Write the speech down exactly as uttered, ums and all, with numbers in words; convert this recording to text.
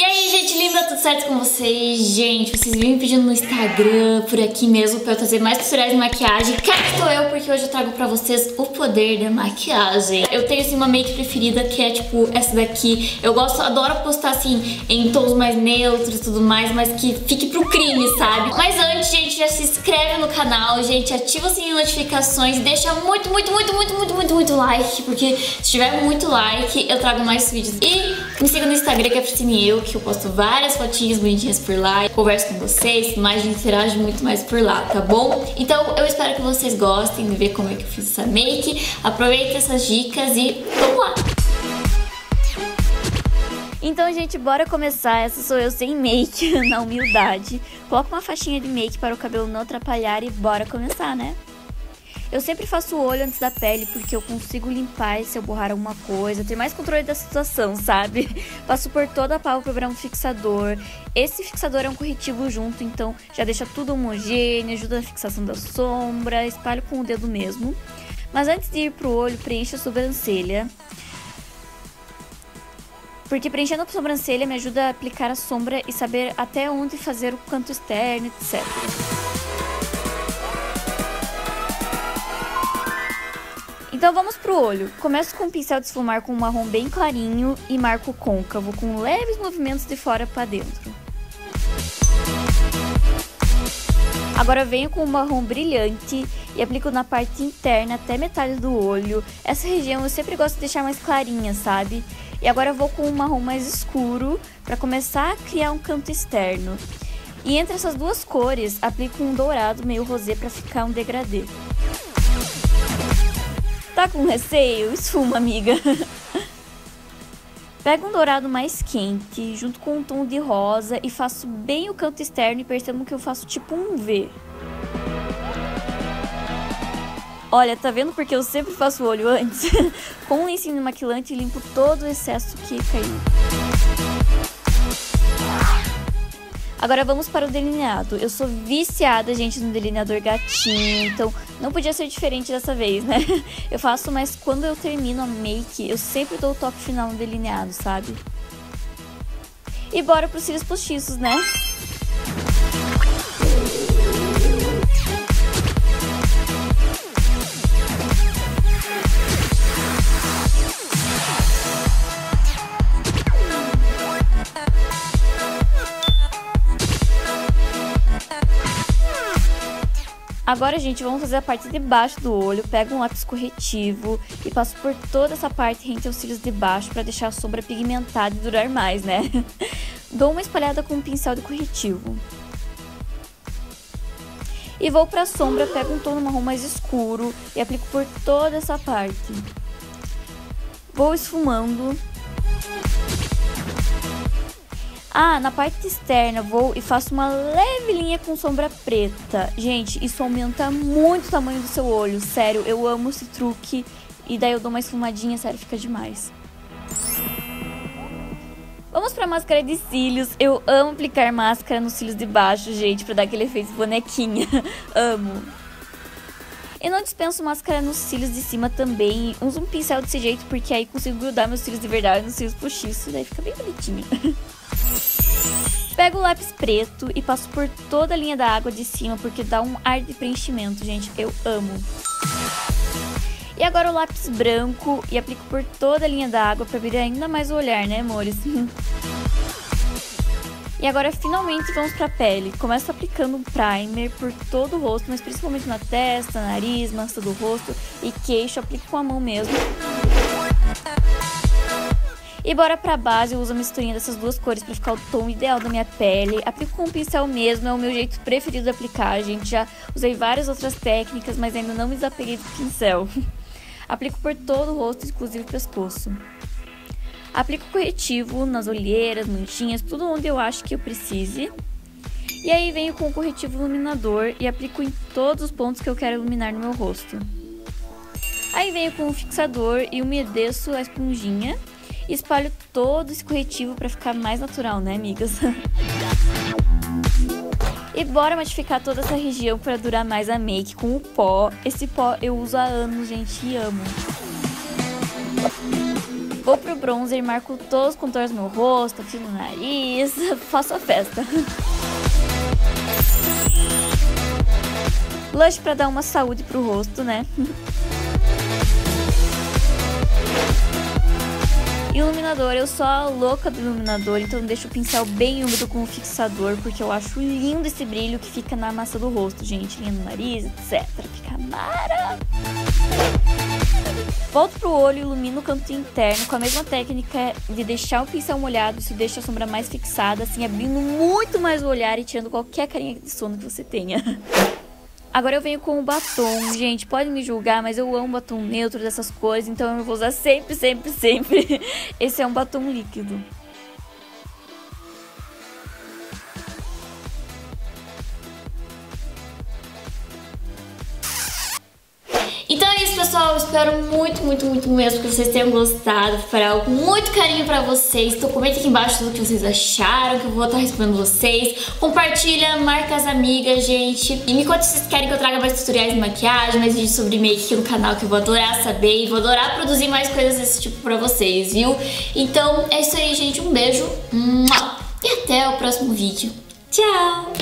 E aí, gente linda, tudo certo com vocês? Gente, vocês vêm me pedindo no Instagram, por aqui mesmo, pra eu trazer mais tutoriais de maquiagem. Cá estou eu, porque hoje eu trago pra vocês o poder da maquiagem. Eu tenho, assim, uma make preferida, que é, tipo, essa daqui. Eu gosto, adoro postar, assim, em tons mais neutros e tudo mais, mas que fique pro crime, sabe? Mas antes, gente, já se inscreve no canal, gente, ativa o sininho de notificações, deixa muito, muito, muito, muito, muito, muito, muito like, porque se tiver muito like, eu trago mais vídeos. E me siga no Instagram, que é Priscine Eu, que eu posto várias fotinhas bonitinhas por lá, converso com vocês, mas interage muito mais por lá, tá bom? Então eu espero que vocês gostem de ver como é que eu fiz essa make, aproveita essas dicas e vamos lá! Então, gente, bora começar. Essa sou eu sem make, na humildade. Coloca uma faixinha de make para o cabelo não atrapalhar e bora começar, né? Eu sempre faço o olho antes da pele, porque eu consigo limpar e se eu borrar alguma coisa, ter mais controle da situação, sabe? Passo por toda a pálpebra um fixador. Esse fixador é um corretivo junto, então já deixa tudo homogêneo, ajuda na fixação da sombra, espalho com o dedo mesmo. Mas antes de ir pro olho, preencho a sobrancelha. Porque preenchendo a sobrancelha me ajuda a aplicar a sombra e saber até onde fazer o canto externo, etcétera. Então vamos pro olho. Começo com o pincel de esfumar com um marrom bem clarinho e marco côncavo com leves movimentos de fora para dentro. Agora venho com o marrom brilhante e aplico na parte interna até metade do olho. Essa região eu sempre gosto de deixar mais clarinha, sabe? E agora eu vou com um marrom mais escuro para começar a criar um canto externo. E entre essas duas cores, aplico um dourado meio rosé para ficar um degradê. Tá com receio? Esfuma, amiga! Pego um dourado mais quente, junto com um tom de rosa e faço bem o canto externo e percebo que eu faço tipo um V. Olha, tá vendo porque eu sempre faço o olho antes? Com um lencinho maquilante limpo todo o excesso que caiu. Agora vamos para o delineado. Eu sou viciada, gente, no delineador gatinho, então não podia ser diferente dessa vez, né? Eu faço, mas quando eu termino a make, eu sempre dou o toque final no delineado, sabe? E bora pros cílios postiços, né? Agora, gente, vamos fazer a parte de baixo do olho. Pego um lápis corretivo e passo por toda essa parte rente aos cílios de baixo para deixar a sombra pigmentada e durar mais, né? Dou uma espalhada com um pincel de corretivo. E vou para a sombra, pego um tom marrom mais escuro e aplico por toda essa parte. Vou esfumando. Ah, na parte externa eu vou e faço uma leve linha com sombra preta. Gente, isso aumenta muito o tamanho do seu olho. Sério, eu amo esse truque. E daí eu dou uma esfumadinha, sério, fica demais. Vamos pra máscara de cílios. Eu amo aplicar máscara nos cílios de baixo, gente, pra dar aquele efeito bonequinha. Amo. E não dispenso máscara nos cílios de cima também. Uso um pincel desse jeito, porque aí consigo grudar meus cílios de verdade nos cílios postiços. Daí fica bem bonitinho. Pego o lápis preto e passo por toda a linha da água de cima, porque dá um ar de preenchimento, gente, eu amo. E agora o lápis branco e aplico por toda a linha da água para brilhar ainda mais o olhar, né, amores? E agora finalmente vamos para a pele. Começo aplicando um primer por todo o rosto, mas principalmente na testa, nariz, massa do rosto e queixo, aplico com a mão mesmo. E bora pra base, eu uso a misturinha dessas duas cores pra ficar o tom ideal da minha pele. Aplico com um pincel mesmo, é o meu jeito preferido de aplicar, gente. Já usei várias outras técnicas, mas ainda não me desapeguei do pincel. Aplico por todo o rosto, inclusive o pescoço. Aplico corretivo nas olheiras, manchinhas, tudo onde eu acho que eu precise. E aí venho com o corretivo iluminador e aplico em todos os pontos que eu quero iluminar no meu rosto. Aí venho com o fixador e umedeço a esponjinha. E espalho todo esse corretivo pra ficar mais natural, né, amigas? E bora modificar toda essa região pra durar mais a make com o pó. Esse pó eu uso há anos, gente, e amo. Vou pro bronzer e marco todos os contornos no rosto, aqui no nariz, faço a festa. Blush pra dar uma saúde pro rosto, né? Iluminador, eu sou a louca do iluminador, então deixo o pincel bem úmido com o fixador, porque eu acho lindo esse brilho que fica na massa do rosto, gente, lindo no nariz, etcétera. Fica mara! Volto pro olho e ilumino o canto interno com a mesma técnica de deixar o pincel molhado, isso deixa a sombra mais fixada, assim, abrindo muito mais o olhar e tirando qualquer carinha de sono que você tenha. Agora eu venho com o batom, gente, podem me julgar, mas eu amo batom neutro dessas cores, então eu vou usar sempre, sempre, sempre. Esse é um batom líquido. Então é isso, pessoal, eu espero muito, muito, muito mesmo que vocês tenham gostado. Vou preparar algo muito carinho pra vocês, então comenta aqui embaixo tudo que vocês acharam, que eu vou estar respondendo vocês. Compartilha, marca as amigas, gente, e me conta se vocês querem que eu traga mais tutoriais de maquiagem, mais vídeos sobre make aqui no canal, que eu vou adorar saber e vou adorar produzir mais coisas desse tipo pra vocês, viu? Então é isso aí, gente, um beijo e até o próximo vídeo, tchau!